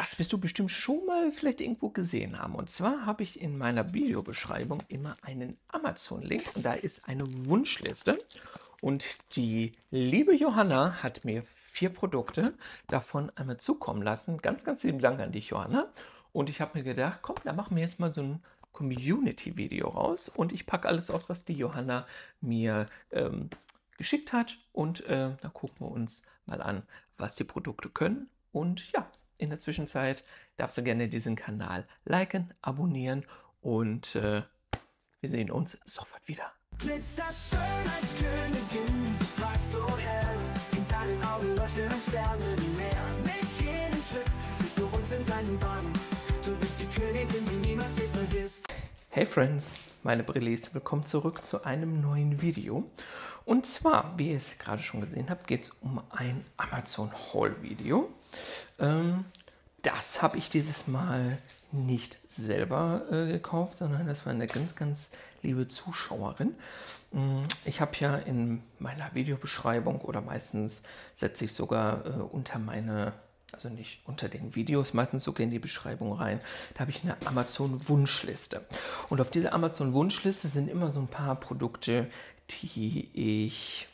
Das wirst du bestimmt schon mal vielleicht irgendwo gesehen haben. Und zwar habe ich in meiner Videobeschreibung immer einen Amazon-Link und da ist eine Wunschliste. Und die liebe Johanna hat mir 4 Produkte davon einmal zukommen lassen. Ganz, ganz lieben Dank an dich, Johanna. Und ich habe mir gedacht, komm, da machen wir jetzt mal so ein Community-Video raus. Und ich packe alles auf, was die Johanna mir geschickt hat. Und da gucken wir uns mal an, was die Produkte können. Und ja, in der Zwischenzeit darfst du gerne diesen Kanal liken, abonnieren und wir sehen uns sofort wieder. Blitzt das schön als Königin, du strahlst so hell, in deinen Augen leuchten als Sterne im Meer. Nicht jeden Schritt, siehst du uns in deinen Bann, du bist die Königin, die niemals je vergisst. Hey Friends, meine Brillis, willkommen zurück zu einem neuen Video. Und zwar, wie ihr es gerade schon gesehen habt, geht es um ein Amazon-Haul-Video. Das habe ich dieses Mal nicht selber gekauft, sondern das war eine ganz, ganz liebe Zuschauerin. Ich habe ja in meiner Videobeschreibung oder meistens setze ich sogar unter meine, also nicht unter den Videos, meistens sogar in die Beschreibung rein, da habe ich eine Amazon-Wunschliste. Und auf dieser Amazon-Wunschliste sind immer so ein paar Produkte, die ich...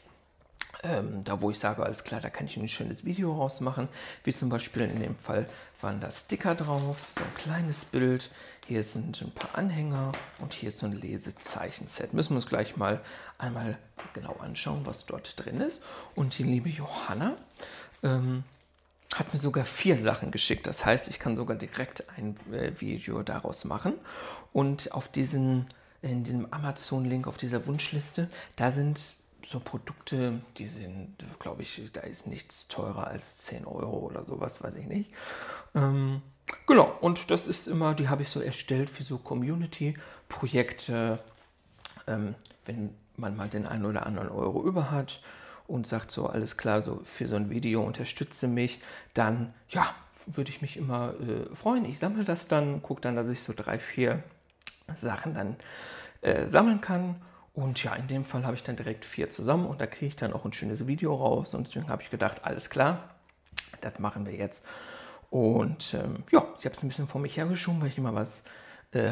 da wo ich sage, alles klar, da kann ich ein schönes Video rausmachen, wie zum Beispiel in dem Fall waren da Sticker drauf, so ein kleines Bild, hier sind ein paar Anhänger und hier ist so ein Lesezeichenset. Müssen wir uns gleich mal einmal genau anschauen, was dort drin ist. Und die liebe Johanna hat mir sogar 4 Sachen geschickt, das heißt, ich kann sogar direkt ein Video daraus machen. Und auf diesen, in diesem Amazon-Link, auf dieser Wunschliste, da sind so Produkte, die sind, glaube ich, da ist nichts teurer als 10 € oder sowas, weiß ich nicht. Genau, und das ist immer, die habe ich so erstellt für so Community-Projekte, wenn man mal den einen oder anderen Euro über hat und sagt so, alles klar, so für so ein Video unterstütze mich, dann, ja, würde ich mich immer freuen. Ich sammle das dann, gucke dann, dass ich so 3, 4 Sachen dann sammeln kann. Und ja, in dem Fall habe ich dann direkt 4 zusammen und da kriege ich dann auch ein schönes Video raus. Und deswegen habe ich gedacht, alles klar, das machen wir jetzt. Und ja, ich habe es ein bisschen vor mich hergeschoben, weil ich immer was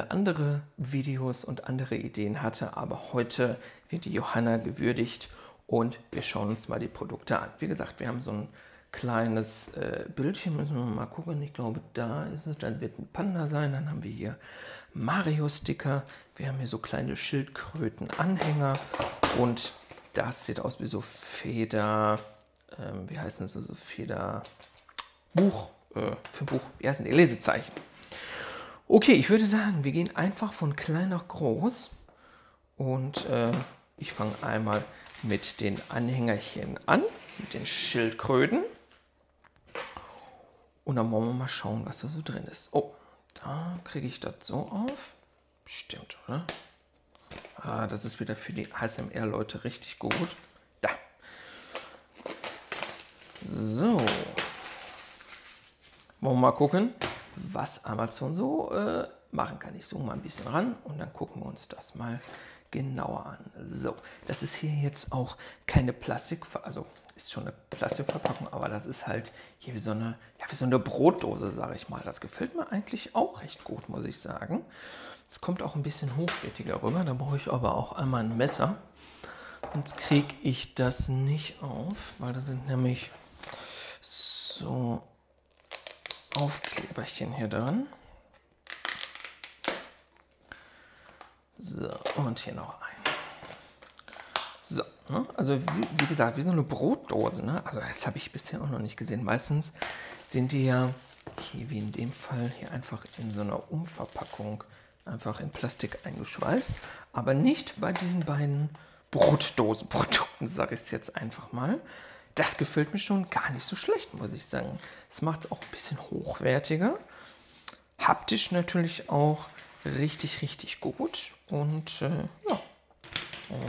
andere Videos und andere Ideen hatte. Aber heute wird die Johanna gewürdigt und wir schauen uns mal die Produkte an. Wie gesagt, wir haben so ein kleines Bildchen, müssen wir mal gucken. Ich glaube, da ist es, dann wird ein Panda sein. Dann haben wir hier Mario-Sticker. Wir haben hier so kleine Schildkröten-Anhänger. Und das sieht aus wie so Feder, wie heißen das, so Federbuch, für Buch, wie heißen die? Lesezeichen. Okay, ich würde sagen, wir gehen einfach von klein nach groß. Und ich fange einmal mit den Anhängerchen an, mit den Schildkröten. Und dann wollen wir mal schauen, was da so drin ist. Oh, da kriege ich das so auf. Stimmt, oder? Ah, das ist wieder für die ASMR-Leute richtig gut. Da. So. Wollen wir mal gucken, was Amazon so machen kann. Ich zoome mal ein bisschen ran und dann gucken wir uns das mal genauer an. So, das ist hier jetzt auch keine Plastik, also ist schon eine Plastikverpackung, aber das ist halt hier wie so eine, ja, wie so eine Brotdose, sage ich mal. Das gefällt mir eigentlich auch recht gut, muss ich sagen. Es kommt auch ein bisschen hochwertiger rüber, da brauche ich aber auch einmal ein Messer. Sonst kriege ich das nicht auf, weil da sind nämlich so Aufkleberchen hier dran. So, und hier noch ein. So, ne? Also wie gesagt, wie so eine Brotdose. Ne? Also das habe ich bisher auch noch nicht gesehen. Meistens sind die ja, hier wie in dem Fall, hier einfach in so einer Umverpackung, einfach in Plastik eingeschweißt. Aber nicht bei diesen beiden Brotdosenprodukten, sage ich es jetzt einfach mal. Das gefällt mir schon gar nicht so schlecht, muss ich sagen. Es macht es auch ein bisschen hochwertiger. Haptisch natürlich auch richtig, richtig gut. Und ja,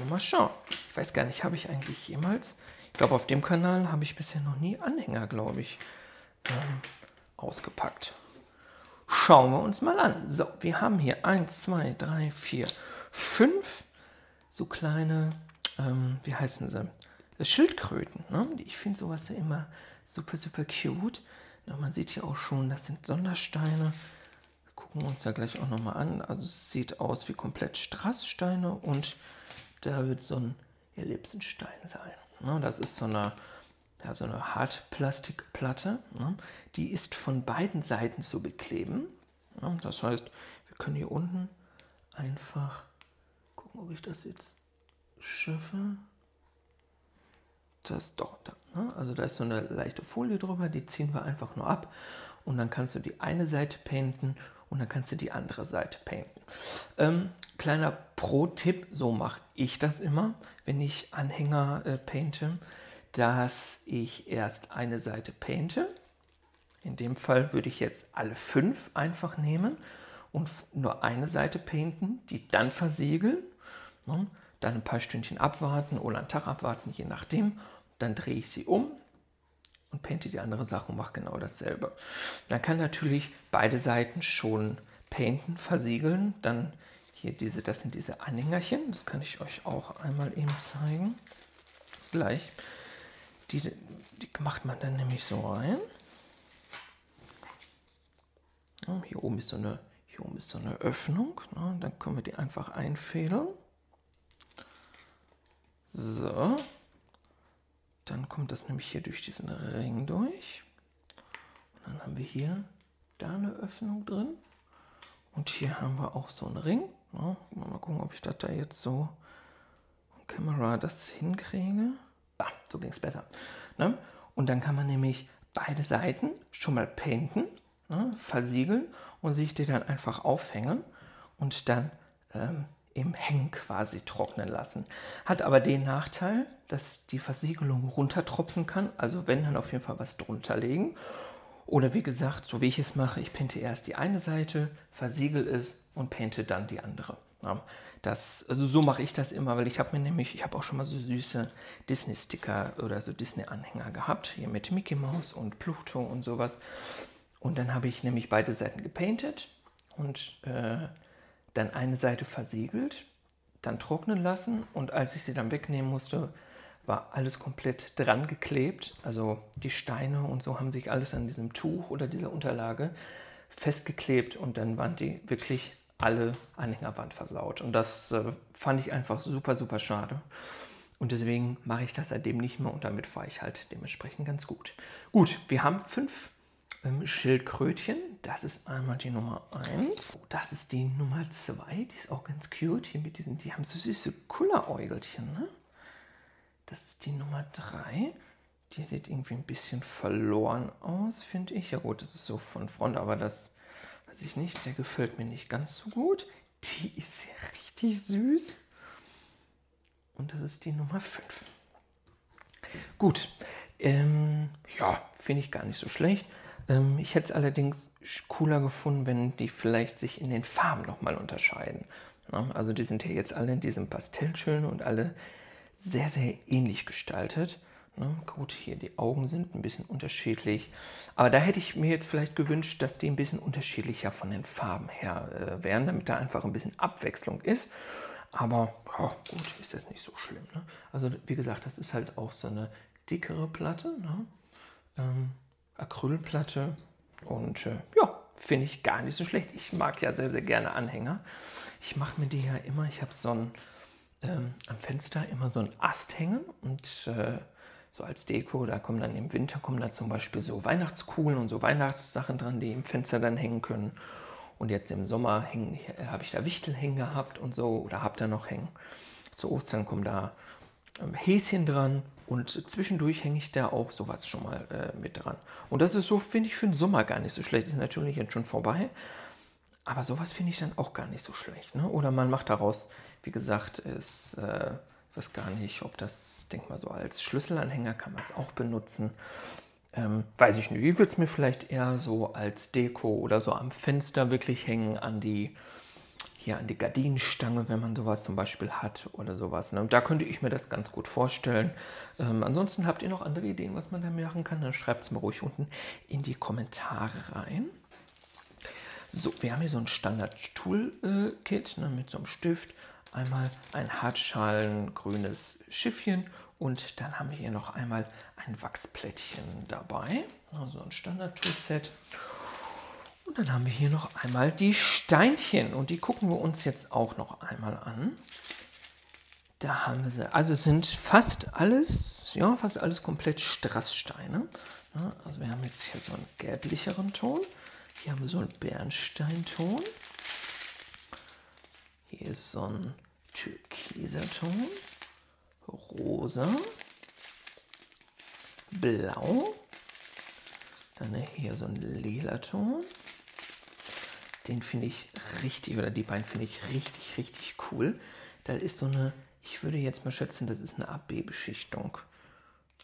mal schauen. Ich weiß gar nicht, habe ich eigentlich jemals, ich glaube auf dem Kanal habe ich bisher noch nie Anhänger, glaube ich, ausgepackt. Schauen wir uns mal an. So, wir haben hier 1, 2, 3, 4, 5 so kleine, wie heißen sie? Schildkröten, ne? Ich finde sowas ja immer super, super cute. Ja, man sieht hier auch schon, das sind Sondersteine. Wir gucken uns ja gleich auch nochmal an. Also es sieht aus wie komplett Strasssteine und da wird so ein Ellipsenstein sein. Ja, das ist so eine Hartplastikplatte. Ja, die ist von beiden Seiten zu bekleben. Ja, das heißt, wir können hier unten einfach gucken, ob ich das jetzt schaffe. Das doch da. Ne? Also da ist so eine leichte Folie drüber, die ziehen wir einfach nur ab und dann kannst du die eine Seite painten und dann kannst du die andere Seite painten. Kleiner Pro-Tipp, so mache ich das immer, wenn ich Anhänger painte, dass ich erst eine Seite painte. In dem Fall würde ich jetzt alle 5 einfach nehmen und nur eine Seite painten, die dann versiegeln. Ne? Dann ein paar Stündchen abwarten oder einen Tag abwarten, je nachdem. Dann drehe ich sie um und painte die andere Sache und mache genau dasselbe. Dann kann natürlich beide Seiten schon painten, versiegeln. Dann hier diese, das sind diese Anhängerchen. Das kann ich euch auch einmal eben zeigen. Gleich. Die macht man dann nämlich so rein. Ja, hier oben ist so eine Öffnung. Ja, dann können wir die einfach einfädeln. So, dann kommt das nämlich hier durch diesen Ring durch. Und dann haben wir hier da eine Öffnung drin. Und hier haben wir auch so einen Ring. Ja, mal gucken, ob ich das da jetzt so on camera das hinkriege. Ah, so ging es besser. Ne? Und dann kann man nämlich beide Seiten schon mal painten, ne? Versiegeln und sich die dann einfach aufhängen und dann im Hängen quasi trocknen lassen. Hat aber den Nachteil, dass die Versiegelung runtertropfen kann. Also wenn, dann auf jeden Fall was drunter legen. Oder wie gesagt, so wie ich es mache, ich painte erst die eine Seite, versiegel es und painte dann die andere. Ja, also so mache ich das immer, weil ich habe mir nämlich, ich habe auch schon mal so süße Disney-Sticker oder so Disney-Anhänger gehabt, hier mit Mickey Mouse und Pluto und sowas. Und dann habe ich nämlich beide Seiten gepaintet und dann eine Seite versiegelt, dann trocknen lassen und als ich sie dann wegnehmen musste, war alles komplett dran geklebt. Also die Steine und so haben sich alles an diesem Tuch oder dieser Unterlage festgeklebt und dann waren die wirklich alle Anhängerband versaut. Und das fand ich einfach super, super schade. Und deswegen mache ich das seitdem nicht mehr und damit fahre ich halt dementsprechend ganz gut. Gut, wir haben 5 Schildkrötchen, das ist einmal die Nummer 1. Das ist die Nummer 2, die ist auch ganz cute. Hier mit diesen, die haben so süße Kulleräugelchen. Ne? Das ist die Nummer 3. Die sieht irgendwie ein bisschen verloren aus, finde ich. Ja gut, das ist so von Front, aber das weiß ich nicht. Der gefällt mir nicht ganz so gut. Die ist ja richtig süß. Und das ist die Nummer 5. Gut, ja, finde ich gar nicht so schlecht. Ich hätte es allerdings cooler gefunden, wenn die vielleicht sich in den Farben nochmal unterscheiden. Also die sind ja jetzt alle in diesem Pastellschön und alle sehr, sehr ähnlich gestaltet. Gut, hier die Augen sind ein bisschen unterschiedlich. Aber da hätte ich mir jetzt vielleicht gewünscht, dass die ein bisschen unterschiedlicher von den Farben her wären, damit da einfach ein bisschen Abwechslung ist. Aber oh, gut, ist das nicht so schlimm. Ne? Also wie gesagt, das ist halt auch so eine dickere Platte. Ne? Acrylplatte und ja, finde ich gar nicht so schlecht. Ich mag ja sehr, sehr gerne Anhänger. Ich mache mir die ja immer, ich habe so ein am Fenster immer so einen Ast hängen und so als Deko, da kommen dann im Winter, kommen da zum Beispiel so Weihnachtskugeln und so Weihnachtssachen dran, die im Fenster dann hängen können. Und jetzt im Sommer habe ich da Wichtel hängen gehabt und so oder habe da noch hängen. Zu Ostern kommen da Häschen dran und zwischendurch hänge ich da auch sowas schon mal mit dran. Und das ist so, finde ich, für den Sommer gar nicht so schlecht. Ist natürlich jetzt schon vorbei, aber sowas finde ich dann auch gar nicht so schlecht. Ne? Oder man macht daraus, wie gesagt, ist, ich weiß gar nicht, ob das, denk mal so als Schlüsselanhänger kann man es auch benutzen. Weiß ich nicht, ich würde es mir vielleicht eher so als Deko oder so am Fenster wirklich hängen, an die hier an die Gardinenstange, wenn man sowas zum Beispiel hat oder sowas. Ne? Und da könnte ich mir das ganz gut vorstellen. Ansonsten habt ihr noch andere Ideen, was man da machen kann, dann schreibt es mir ruhig unten in die Kommentare rein. So, wir haben hier so ein Standard-Tool-Kit, ne, mit so einem Stift. Einmal ein Hartschalen grünes Schiffchen Und dann haben wir hier noch einmal ein Wachsplättchen dabei, also ein Standard-Toolset. Und dann haben wir hier noch einmal die Steinchen und die gucken wir uns jetzt auch noch einmal an. Da haben wir sie. Also es sind fast alles komplett Strasssteine. Also wir haben jetzt hier so einen gelblicheren Ton. Hier haben wir so einen Bernsteinton. Hier ist so ein türkiser Ton. Rosa. Blau. Dann hier so ein lila Ton. Den finde ich richtig, oder die beiden finde ich richtig, richtig cool. Da ist so eine, ich würde jetzt mal schätzen, das ist eine AB-Beschichtung.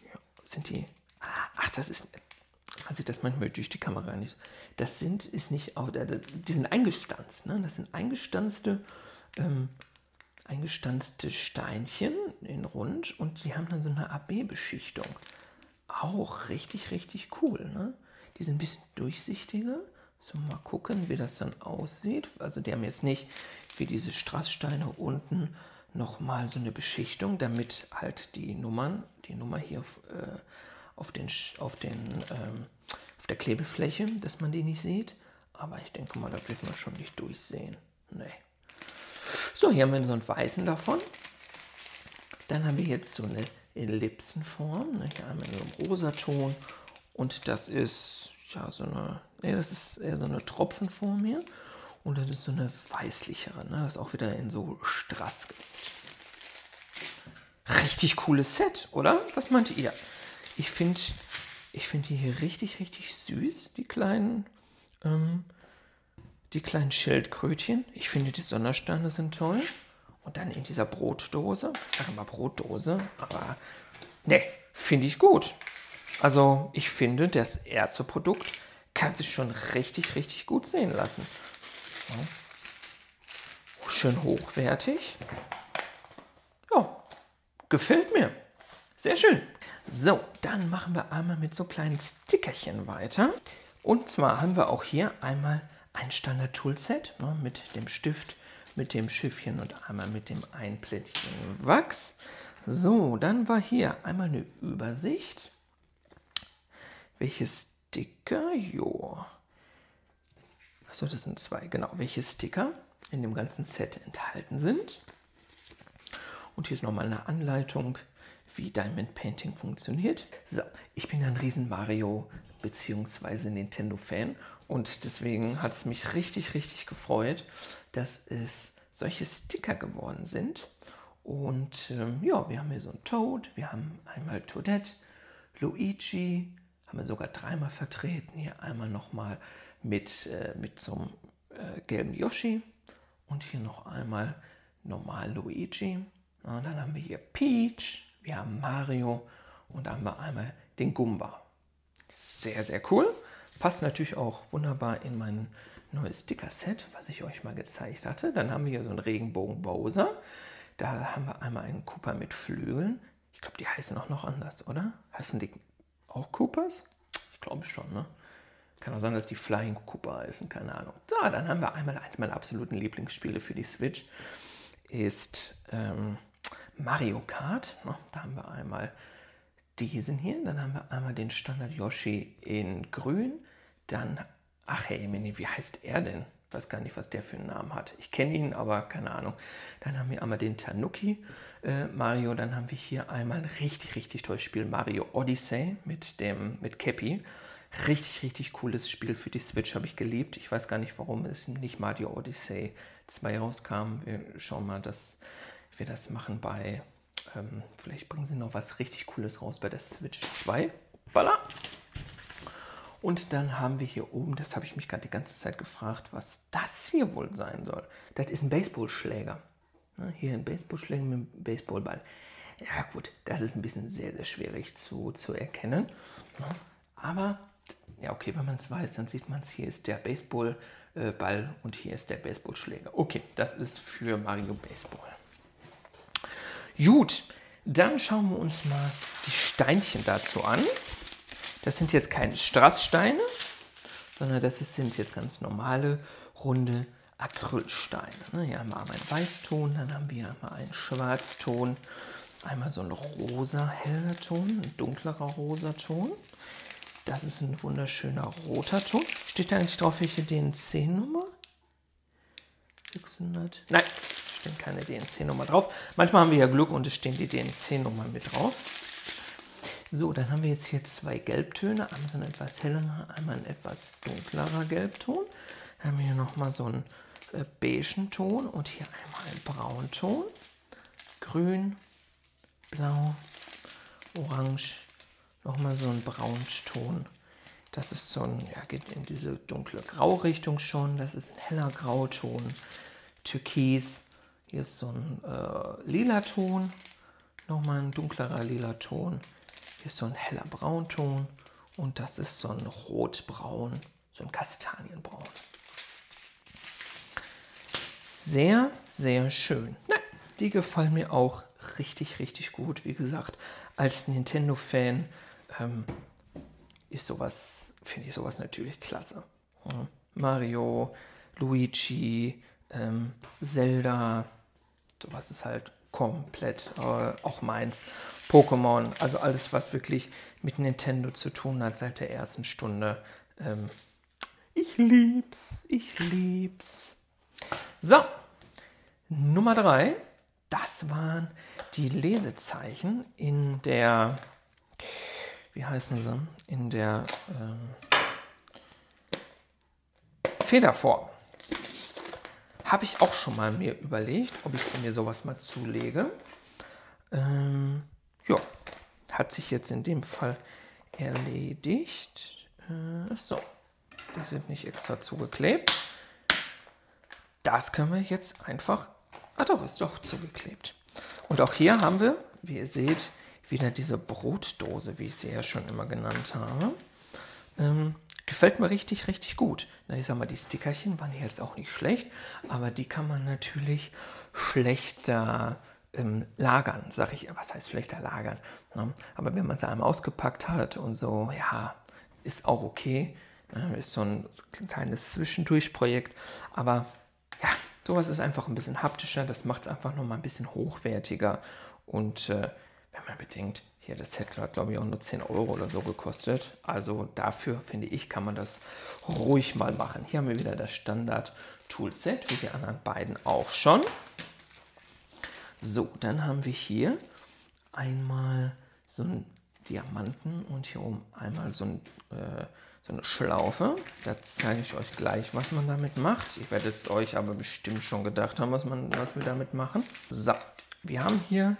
Ja, sind die, ach, das ist, man sieht das manchmal durch die Kamera nicht. Das sind, ist nicht, die sind eingestanzt, ne? Das sind eingestanzte Steinchen in rund und die haben dann so eine AB-Beschichtung. Auch richtig, richtig cool, ne? Die sind ein bisschen durchsichtiger. So, mal gucken, wie das dann aussieht. Also die haben jetzt nicht wie diese Strasssteine unten nochmal so eine Beschichtung, damit halt die Nummer hier auf der Klebefläche, dass man die nicht sieht. Aber ich denke mal, das wird man schon nicht durchsehen. Nee. So, hier haben wir so einen weißen davon. Dann haben wir jetzt so eine Ellipsenform, ne? Hier einmal so einen Rosaton und das ist ja so eine, ne, das ist eher so eine Tropfenform hier und das ist so eine weißlichere, ne? Das ist auch wieder in so Strass. Richtig cooles Set, oder? Was meint ihr? Ich finde die hier richtig, richtig süß, die kleinen Schildkrötchen. Ich finde, die Sondersteine sind toll. Und dann in dieser Brotdose, ich sage immer Brotdose, aber ne, finde ich gut. Also ich finde, das erste Produkt kann sich schon richtig, richtig gut sehen lassen. Ja. Schön hochwertig. Ja, gefällt mir. Sehr schön. So, dann machen wir einmal mit so kleinen Stickerchen weiter. Und zwar haben wir auch hier einmal ein Standard-Toolset, ne, mit dem Stift, mit dem Schiffchen und einmal mit dem Einplättchen Wachs. So, dann war hier einmal eine Übersicht. Welche Sticker? Jo. Achso, das sind zwei, genau. Welche Sticker in dem ganzen Set enthalten sind. Und hier ist nochmal eine Anleitung, wie Diamond Painting funktioniert. So, ich bin ein riesen Mario- bzw. Nintendo-Fan und deswegen hat es mich richtig, richtig gefreut, dass es solche Sticker geworden sind. Und ja, wir haben hier so einen Toad, wir haben einmal Toadette, Luigi, haben wir sogar dreimal vertreten. Hier einmal nochmal mit so einem gelben Yoshi und hier noch einmal normal Luigi. Und dann haben wir hier Peach, wir haben Mario und dann haben wir einmal den Goomba. Sehr, sehr cool. Passt natürlich auch wunderbar in mein neues Sticker-Set, was ich euch mal gezeigt hatte. Dann haben wir hier so einen Regenbogen-Bowser. Da haben wir einmal einen Koopa mit Flügeln. Ich glaube, die heißen auch noch anders, oder? Heißen die auch Koopas? Ich glaube schon, ne? Kann auch sein, dass die Flying Koopa heißen, keine Ahnung. So, dann haben wir einmal eins meiner absoluten Lieblingsspiele für die Switch. Ist Mario Kart. Da haben wir einmal diesen hier, dann haben wir einmal den Standard Yoshi in grün, dann, ach hey, Mini, wie heißt er denn? Ich weiß gar nicht, was der für einen Namen hat. Ich kenne ihn, aber keine Ahnung. Dann haben wir einmal den Tanuki Mario, dann haben wir hier einmal ein richtig, richtig tolles Spiel, Mario Odyssey mit Cappy. Richtig, richtig cooles Spiel für die Switch, habe ich geliebt. Ich weiß gar nicht, warum es nicht Mario Odyssey 2 rauskam. Wir schauen mal, dass wir das machen bei... vielleicht bringen sie noch was richtig Cooles raus bei der Switch 2. Hoppala. Und dann haben wir hier oben, das habe ich mich gerade die ganze Zeit gefragt, was das hier wohl sein soll. Das ist ein Baseballschläger. Hier ein Baseballschläger mit einem Baseballball. Ja gut, das ist ein bisschen sehr, sehr schwierig zu erkennen. Aber, ja okay, wenn man es weiß, dann sieht man es. Hier ist der Baseballball und hier ist der Baseballschläger. Okay, das ist für Mario Baseball. Gut, dann schauen wir uns mal die Steinchen dazu an. Das sind jetzt keine Strasssteine, sondern das sind jetzt ganz normale, runde Acrylsteine. Hier haben wir einmal einen Weißton, dann haben wir einmal einen Schwarzton, Einmal so ein rosa heller Ton, ein dunklerer rosa Ton. Das ist ein wunderschöner roter Ton. Steht da eigentlich drauf, welche DNC-Nummer? 600? Nein, steht keine DNC-Nummer drauf. Manchmal haben wir ja Glück und es stehen die DNC-Nummer mit drauf. So, dann haben wir jetzt hier zwei Gelbtöne. Einmal so ein etwas hellerer, einmal ein etwas dunklerer Gelbton. Dann haben wir hier nochmal so einen beigen Ton und hier einmal einen Braunton. Grün, blau, orange, nochmal so einen Braunton. Das ist so ein, ja, geht in diese dunkle Grau-Richtung schon. Das ist ein heller Grauton. Türkis, hier ist so ein lila Ton, nochmal ein dunklerer lila Ton. Hier ist so ein heller Braunton und das ist so ein rotbraun, so ein Kastanienbraun. Sehr, sehr schön. Nein, die gefallen mir auch richtig, richtig gut. Wie gesagt, als Nintendo-Fan ist sowas, finde ich sowas natürlich klasse. Ja. Mario, Luigi, Zelda, sowas ist halt komplett auch meins. Pokémon, also alles, was wirklich mit Nintendo zu tun hat seit der ersten Stunde. Ich lieb's, ich lieb's. So, Nummer 3, das waren die Lesezeichen in der, wie heißen sie, in der Federform. Habe ich auch schon mal mir überlegt, ob ich mir sowas mal zulege. Ja, hat sich jetzt in dem Fall erledigt. So, die sind nicht extra zugeklebt. Das können wir jetzt einfach... Ah doch, ist doch zugeklebt. Und auch hier haben wir, wie ihr seht, wieder diese Brotdose, wie ich sie ja schon immer genannt habe. Gefällt mir richtig, richtig gut. Na, ich sag mal, die Stickerchen waren jetzt auch nicht schlecht, aber die kann man natürlich schlechter lagern, sag ich. Was heißt schlechter lagern? Ne? Aber wenn man sie einmal ausgepackt hat und so, ja, ist auch okay. Ne? Ist so ein kleines Zwischendurchprojekt, aber ja, sowas ist einfach ein bisschen haptischer, das macht es einfach nochmal ein bisschen hochwertiger. Und wenn man bedenkt, hier das Set hat, glaube ich, auch nur 10 € oder so gekostet. Also dafür, finde ich, kann man das ruhig mal machen. Hier haben wir wieder das Standard-Toolset, wie die anderen beiden auch schon. So, dann haben wir hier einmal so einen Diamanten und hier oben einmal so ein... so eine Schlaufe, da zeige ich euch gleich, was man damit macht. Ich werde es euch aber bestimmt schon gedacht haben, was wir damit machen. So, wir haben hier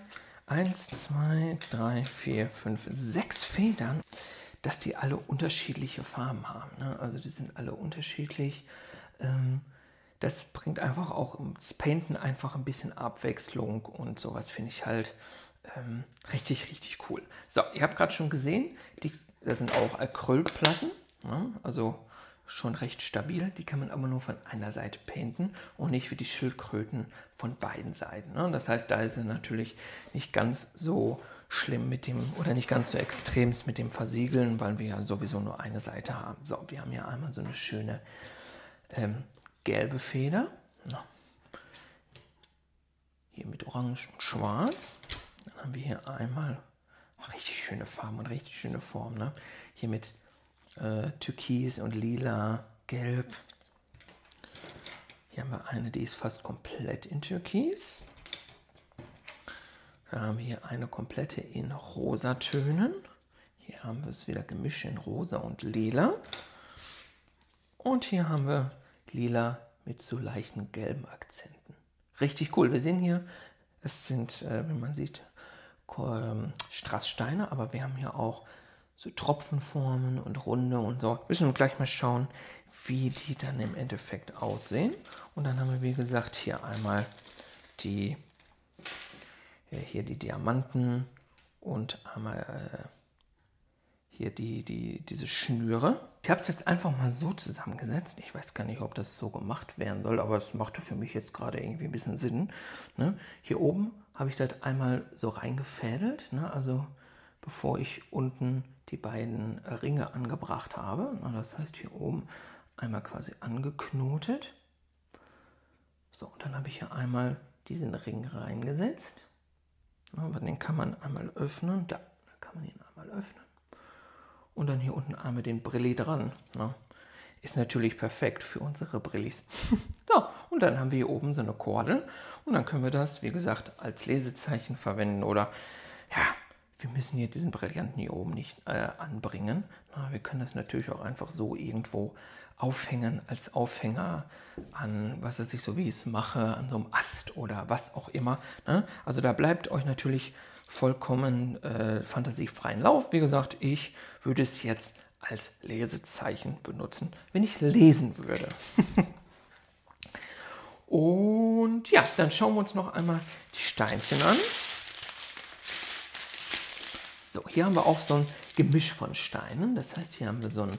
1, 2, 3, 4, 5, 6 Federn, dass die alle unterschiedliche Farben haben. Ne? Also die sind alle unterschiedlich. Das bringt einfach auch ins Painten einfach ein bisschen Abwechslung und sowas finde ich halt richtig, richtig cool. So, ihr habt gerade schon gesehen, das sind auch Acrylplatten. Ja, also schon recht stabil, die kann man aber nur von einer Seite painten und nicht wie die Schildkröten von beiden Seiten. Ne? Das heißt, da ist es natürlich nicht ganz so schlimm mit dem, oder nicht ganz so extrem mit dem Versiegeln, weil wir ja sowieso nur eine Seite haben. So, wir haben hier einmal so eine schöne gelbe Feder. Ja. Hier mit orange und schwarz. Dann haben wir hier einmal richtig schöne Farben und richtig schöne Formen. Ne? Hier mit Türkis und lila, gelb. Hier haben wir eine, die ist fast komplett in Türkis. Dann haben wir hier eine komplette in Rosatönen. Hier haben wir es wieder gemischt in Rosa und Lila. Und hier haben wir Lila mit so leichten gelben Akzenten. Richtig cool. Wir sehen hier, es sind, wie man sieht, Strasssteine, aber wir haben hier auch so Tropfenformen und Runde und so. Müssen wir gleich mal schauen, wie die dann im Endeffekt aussehen. Und dann haben wir, wie gesagt, hier einmal die Diamanten und einmal hier diese Schnüre. Ich habe es jetzt einfach mal so zusammengesetzt. Ich weiß gar nicht, ob das so gemacht werden soll, aber es machte für mich jetzt gerade irgendwie ein bisschen Sinn. Ne? Hier oben habe ich das einmal so reingefädelt, ne? Also bevor ich unten die beiden Ringe angebracht habe. Das heißt, hier oben einmal quasi angeknotet. So, und dann habe ich hier einmal diesen Ring reingesetzt. Aber den kann man einmal öffnen. Da kann man ihn einmal öffnen. Und dann hier unten einmal den Brilli dran. Ne? Ist natürlich perfekt für unsere Brillis. So, und dann haben wir hier oben so eine Kordel. Und dann können wir das, wie gesagt, als Lesezeichen verwenden. Oder, ja, wir müssen hier diesen Brillanten hier oben nicht anbringen. Na, wir können das natürlich auch einfach so irgendwo aufhängen, als Aufhänger an, was weiß ich, so wie ich es mache, an so einem Ast oder was auch immer. Ne? Also da bleibt euch natürlich vollkommen fantasiefreien Lauf. Wie gesagt, ich würde es jetzt als Lesezeichen benutzen, wenn ich lesen würde. Und ja, dann schauen wir uns noch einmal die Steinchen an. So, hier haben wir auch so ein Gemisch von Steinen. Das heißt, hier haben wir so einen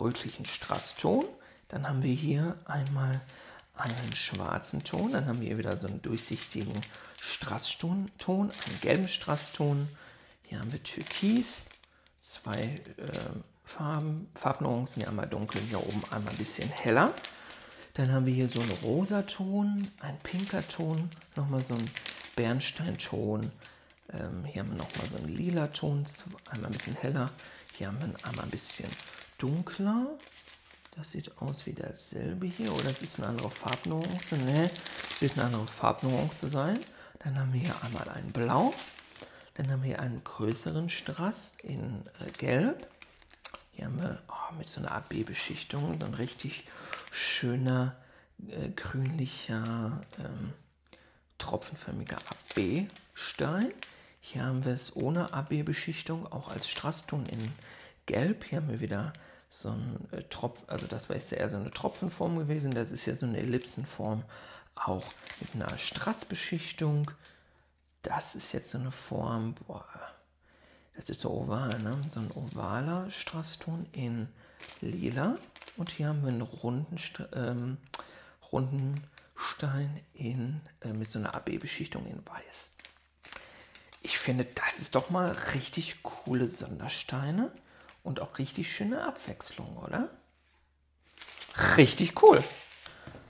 rötlichen Strasston. Dann haben wir hier einmal einen schwarzen Ton. Dann haben wir hier wieder so einen durchsichtigen Strasston, einen gelben Strasston. Hier haben wir Türkis. Zwei Farben, Farbnuancen, hier einmal dunkel, hier oben einmal ein bisschen heller. Dann haben wir hier so einen rosa Ton, einen pinker Ton, nochmal so einen Bernsteinton. Hier haben wir nochmal so einen lila Ton, einmal ein bisschen heller. Hier haben wir ihn einmal ein bisschen dunkler. Das sieht aus wie dasselbe hier, oder es ist eine andere Farbnuance. Ne, es wird eine andere Farbnuance sein. Dann haben wir hier einmal einen blau. Dann haben wir hier einen größeren Strass in Gelb. Hier haben wir mit so einer Art B-Beschichtung so ein richtig schöner, grünlicher, tropfenförmiger AB-Stein. Hier haben wir es ohne AB-Beschichtung, auch als Strasston in Gelb. Hier haben wir wieder so ein Tropfen, also das war jetzt eher so eine Tropfenform gewesen. Das ist ja so eine Ellipsenform, auch mit einer Strassbeschichtung. Das ist jetzt so eine Form, boah, das ist so oval, ne? So ein ovaler Strasston in lila. Und hier haben wir einen runden, runden Stein in, mit so einer AB-Beschichtung in weiß. Ich finde, das ist doch mal richtig coole Sondersteine und auch richtig schöne Abwechslung, oder? Richtig cool.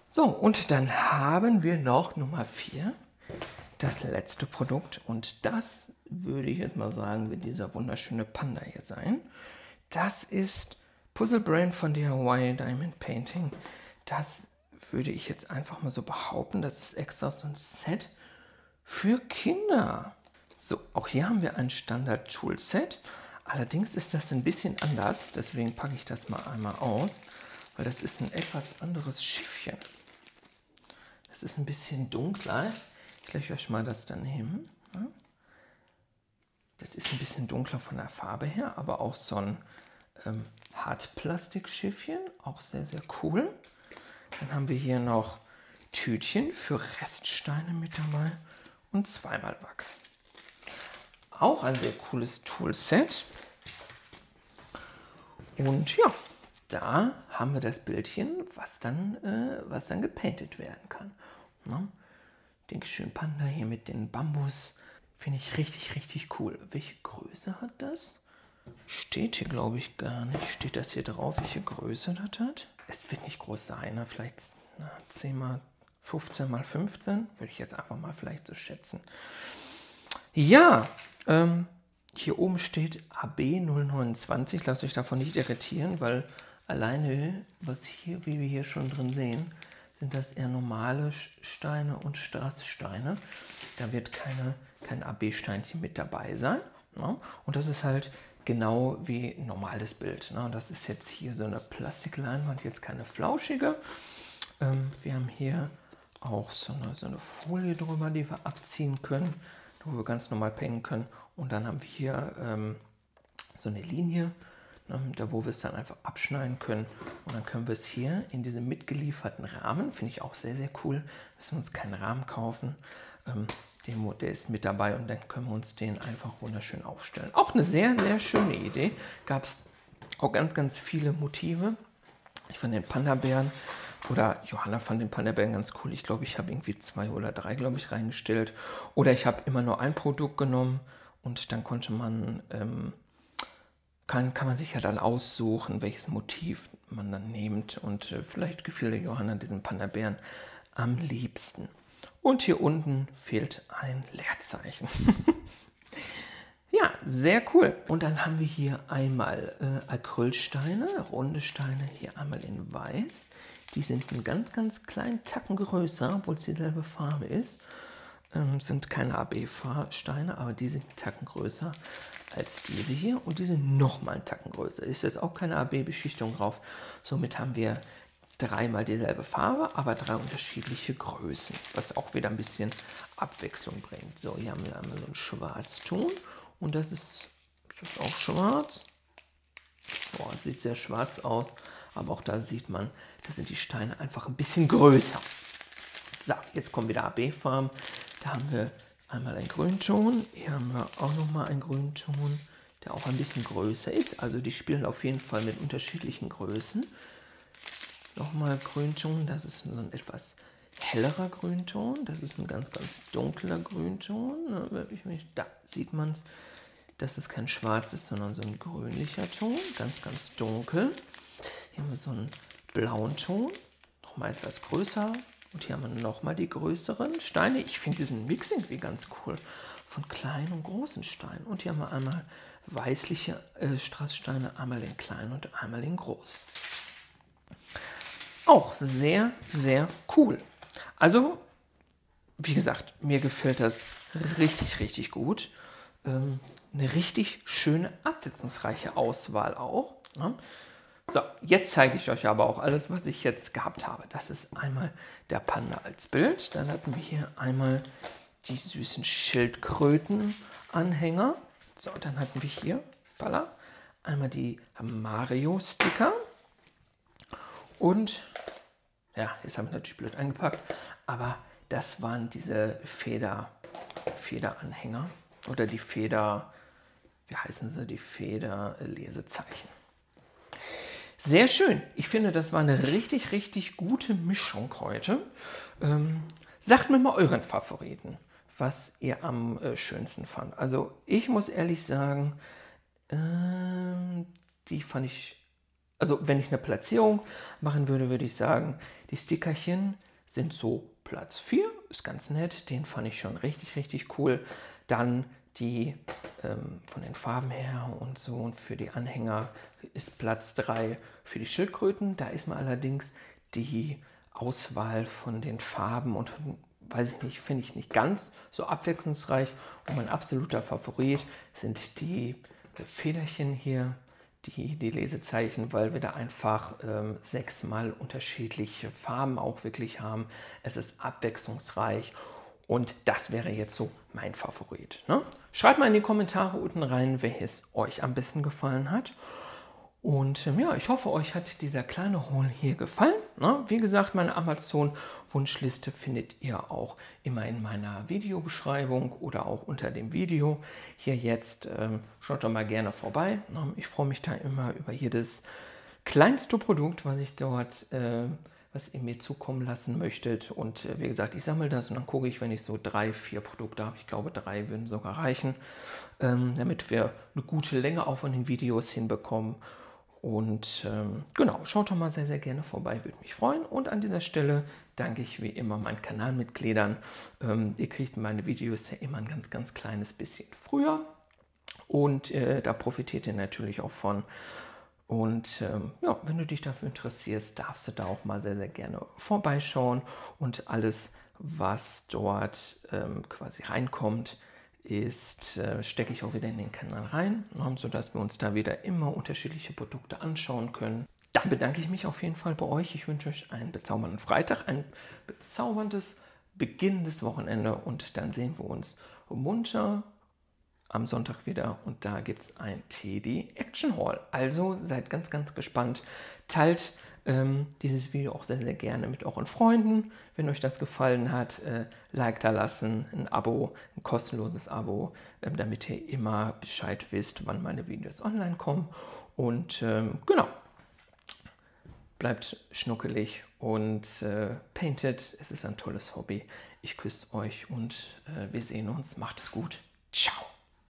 So, und dann haben wir noch Nummer 4. Das letzte Produkt, und das würde ich jetzt mal sagen, wird dieser wunderschöne Panda hier sein. Das ist Puzzle Brain von DIY Diamond Painting. Das würde ich jetzt einfach mal so behaupten, das ist extra so ein Set für Kinder. So, auch hier haben wir ein Standard-Tool-Set. Allerdings ist das ein bisschen anders, deswegen packe ich das mal einmal aus, weil das ist ein etwas anderes Schiffchen. Das ist ein bisschen dunkler. Ich lege euch mal das dann hin. Das ist ein bisschen dunkler von der Farbe her, aber auch so ein Hartplastikschiffchen, auch sehr, sehr cool. Dann haben wir hier noch Tütchen für Reststeine mit dabei und zweimal Wachs. Auch ein sehr cooles Toolset. Und ja, da haben wir das Bildchen, was dann gepaintet werden kann. Ne? Den schönen Panda hier mit den Bambus. Finde ich richtig, richtig cool. Welche Größe hat das? Steht hier, glaube ich, gar nicht. Steht das hier drauf, welche Größe das hat? Es wird nicht groß sein, ne? Vielleicht 10 x 15 x 15. Würde ich jetzt einfach mal vielleicht so schätzen. Ja, hier oben steht AB 029. Lasst euch davon nicht irritieren, weil alleine, was hier, wie wir hier schon drin sehen, sind das eher normale Steine und Strasssteine. Da wird kein AB-Steinchen mit dabei sein. Ne? Und das ist halt genau wie ein normales Bild. Ne? Das ist jetzt hier so eine Plastikleinwand, jetzt keine flauschige. Wir haben hier auch so eine Folie drüber, die wir abziehen können, wo wir ganz normal painten können. Und dann haben wir hier so eine Linie, da wo wir es dann einfach abschneiden können, und dann können wir es hier in diesem mitgelieferten Rahmen, finde ich auch sehr, sehr cool, müssen wir uns keinen Rahmen kaufen, der ist mit dabei, und dann können wir uns den einfach wunderschön aufstellen. Auch eine sehr, sehr schöne Idee, gab es auch ganz, ganz viele Motive. Ich fand den Panda-Bären, oder Johanna fand den Panda-Bären ganz cool, ich glaube, ich habe irgendwie 2 oder 3, glaube ich, reingestellt, oder ich habe immer nur ein Produkt genommen und dann konnte man... Kann man sich ja dann aussuchen, welches Motiv man dann nimmt, und vielleicht gefiel der Johanna diesen Panda-Bären am liebsten. und hier unten fehlt ein Leerzeichen. Ja, sehr cool. Und dann haben wir hier einmal Acrylsteine, runde Steine, hier einmal in weiß. Die sind einen ganz, ganz kleinen Tacken größer, obwohl es dieselbe Farbe ist. Sind keine AB-Steine, aber die sind einen Tacken größer als diese hier. Und die sind nochmal einen Tacken größer. Ist jetzt auch keine AB-Beschichtung drauf. Somit haben wir dreimal dieselbe Farbe, aber drei unterschiedliche Größen, was auch wieder ein bisschen Abwechslung bringt. So, hier haben wir einmal so ein Schwarzton und das ist auch schwarz. Boah, das sieht sehr schwarz aus, aber auch da sieht man, da sind die Steine einfach ein bisschen größer. So, jetzt kommen wieder AB-Farben. Da haben wir einmal einen Grünton, hier haben wir auch nochmal einen Grünton, der auch ein bisschen größer ist. Also die spielen auf jeden Fall mit unterschiedlichen Größen. Nochmal Grünton, das ist ein etwas hellerer Grünton, das ist ein ganz, ganz dunkler Grünton. Da sieht man es, dass es kein Schwarz ist, sondern so ein grünlicher Ton, ganz, ganz dunkel. Hier haben wir so einen blauen Ton, nochmal etwas größer. Und hier haben wir nochmal die größeren Steine. Ich finde diesen Mix irgendwie ganz cool, von kleinen und großen Steinen. Und hier haben wir einmal weißliche Strasssteine, einmal in klein und einmal in groß. Auch sehr, sehr cool. Also, wie gesagt, mir gefällt das richtig, richtig gut. Eine richtig schöne, abwechslungsreiche Auswahl auch. Ne? So, jetzt zeige ich euch aber auch alles, was ich jetzt gehabt habe. Das ist einmal der Panda als Bild. Dann hatten wir hier einmal die süßen Schildkröten-Anhänger. So, dann hatten wir hier, voilà, einmal die Mario-Sticker. Und, ja, jetzt habe ich natürlich blöd eingepackt, aber das waren diese Federanhänger oder die Feder, wie heißen sie, die Federlesezeichen. Sehr schön. Ich finde, das war eine richtig, richtig gute Mischung heute. Sagt mir mal euren Favoriten, was ihr am schönsten fand. Also ich muss ehrlich sagen, die fand ich... Also wenn ich eine Platzierung machen würde, würde ich sagen, die Stickerchen sind so Platz 4, ist ganz nett, den fand ich schon richtig, richtig cool. Dann die von den Farben her und so und für die Anhänger ist Platz 3 für die Schildkröten. Da ist mir allerdings die Auswahl von den Farben und von, weiß ich nicht, finde ich nicht ganz so abwechslungsreich. Und mein absoluter Favorit sind die Federchen hier. Die Lesezeichen, weil wir da einfach 6-mal unterschiedliche Farben auch wirklich haben. Es ist abwechslungsreich und das wäre jetzt so mein Favorit. Ne? Schreibt mal in die Kommentare unten rein, welches euch am besten gefallen hat. Und ja, ich hoffe, euch hat dieser kleine Haul hier gefallen. Ne? Wie gesagt, meine Amazon-Wunschliste findet ihr auch immer in meiner Videobeschreibung oder auch unter dem Video. Hier jetzt schaut doch mal gerne vorbei. Ne? Ich freue mich da immer über jedes kleinste Produkt, was ich dort, was ihr mir zukommen lassen möchtet. Und wie gesagt, ich sammle das und dann gucke ich, wenn ich so 3, 4 Produkte habe. Ich glaube, 3 würden sogar reichen, damit wir eine gute Länge auch von den Videos hinbekommen. Und genau, schaut doch mal sehr, sehr gerne vorbei, würde mich freuen. Und an dieser Stelle danke ich wie immer meinen Kanalmitgliedern. Ihr kriegt meine Videos ja immer ein ganz, ganz kleines bisschen früher. Und da profitiert ihr natürlich auch von. Und ja, wenn du dich dafür interessierst, darfst du da auch mal sehr, sehr gerne vorbeischauen. Und alles, was dort quasi reinkommt, ist, stecke ich auch wieder in den Kanal rein, sodass wir uns da wieder immer unterschiedliche Produkte anschauen können. Dann bedanke ich mich auf jeden Fall bei euch. Ich wünsche euch einen bezaubernden Freitag, ein bezauberndes beginnendes Wochenende und dann sehen wir uns munter am Sonntag wieder und da gibt es ein TD Action Haul. Also seid ganz, ganz gespannt. Teilt dieses Video auch sehr, sehr gerne mit euren Freunden. Wenn euch das gefallen hat, Like da lassen, ein Abo, ein kostenloses Abo, damit ihr immer Bescheid wisst, wann meine Videos online kommen. Und genau, bleibt schnuckelig und painted. Es ist ein tolles Hobby. Ich küsse euch und wir sehen uns. Macht es gut. Ciao.